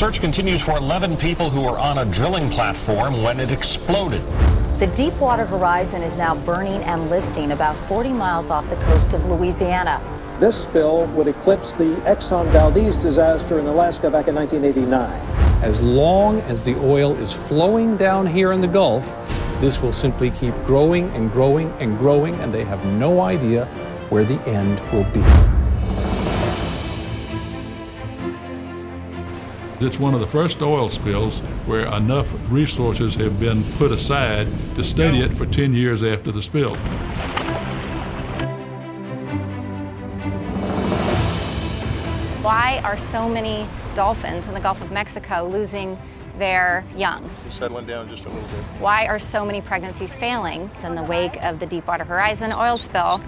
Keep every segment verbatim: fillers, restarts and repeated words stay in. Search continues for eleven people who were on a drilling platform when it exploded. The Deepwater Horizon is now burning and listing about forty miles off the coast of Louisiana. This spill would eclipse the Exxon Valdez disaster in Alaska back in nineteen eighty-nine. As long as the oil is flowing down here in the Gulf, this will simply keep growing and growing and growing, and they have no idea where the end will be. It's one of the first oil spills where enough resources have been put aside to study it for ten years after the spill. Why are so many dolphins in the Gulf of Mexico losing their young? It's settling down just a little bit. Why are so many pregnancies failing in the wake of the Deepwater Horizon oil spill?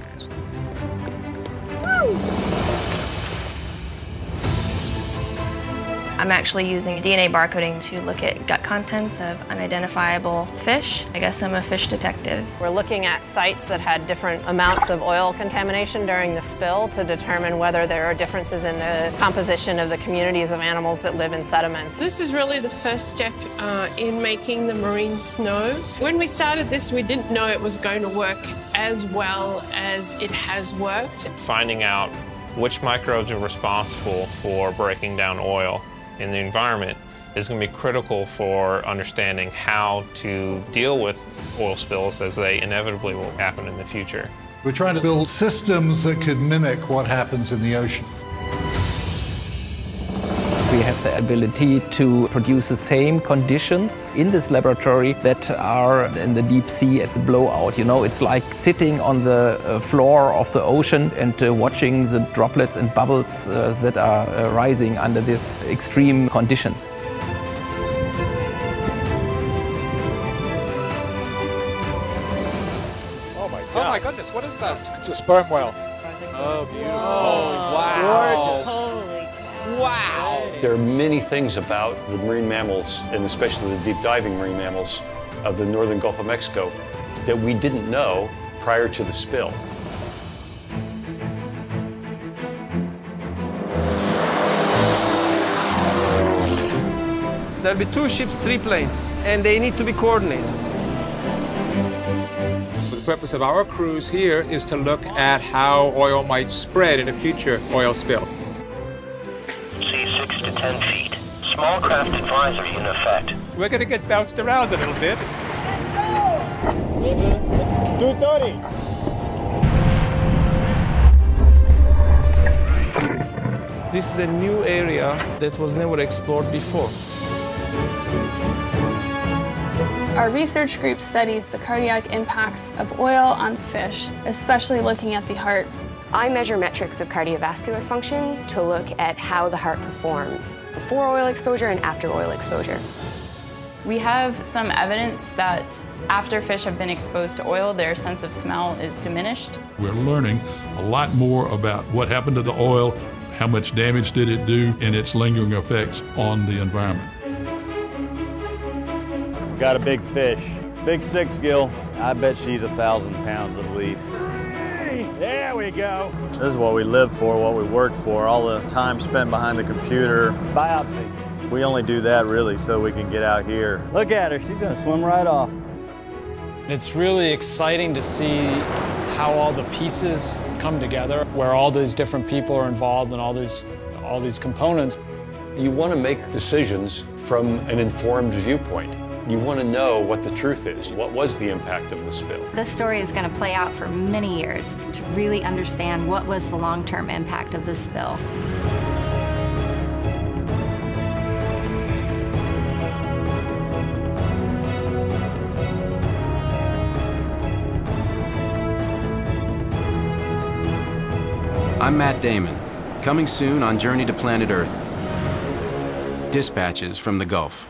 I'm actually using D N A barcoding to look at gut contents of unidentifiable fish. I guess I'm a fish detective. We're looking at sites that had different amounts of oil contamination during the spill to determine whether there are differences in the composition of the communities of animals that live in sediments. This is really the first step uh, in making the marine snow. When we started this, we didn't know it was going to work as well as it has worked. Finding out which microbes are responsible for breaking down oil in the environment is going to be critical for understanding how to deal with oil spills as they inevitably will happen in the future. We're trying to build systems that could mimic what happens in the ocean. We have the ability to produce the same conditions in this laboratory that are in the deep sea at the blowout. You know, it's like sitting on the floor of the ocean and uh, watching the droplets and bubbles uh, that are uh, rising under these extreme conditions. Oh my God. Oh my goodness, what is that? It's a sperm whale. Oh, beautiful. Oh, wow. Gorgeous. Holy cow. Wow. There are many things about the marine mammals, and especially the deep diving marine mammals of the northern Gulf of Mexico, that we didn't know prior to the spill. There'll be two ships, three planes, and they need to be coordinated. The purpose of our cruise here is to look at how oil might spread in a future oil spill. six to ten feet. Small craft advisory in effect. We're going to get bounced around a little bit. Let's go! two thirty. This is a new area that was never explored before. Our research group studies the cardiac impacts of oil on fish, especially looking at the heart. I measure metrics of cardiovascular function to look at how the heart performs before oil exposure and after oil exposure. We have some evidence that after fish have been exposed to oil, their sense of smell is diminished. We're learning a lot more about what happened to the oil, how much damage did it do, and its lingering effects on the environment. We've got a big fish, big six gill. I bet she's a thousand pounds at least. There we go. This is what we live for, what we work for, all the time spent behind the computer. Biopsy. We only do that really so we can get out here. Look at her, she's gonna swim right off. It's really exciting to see how all the pieces come together, where all these different people are involved and all these, all these components. You wanna make decisions from an informed viewpoint. You want to know what the truth is. What was the impact of the spill? This story is going to play out for many years to really understand what was the long-term impact of the spill. I'm Matt Damon, coming soon on Journey to Planet Earth. Dispatches from the Gulf.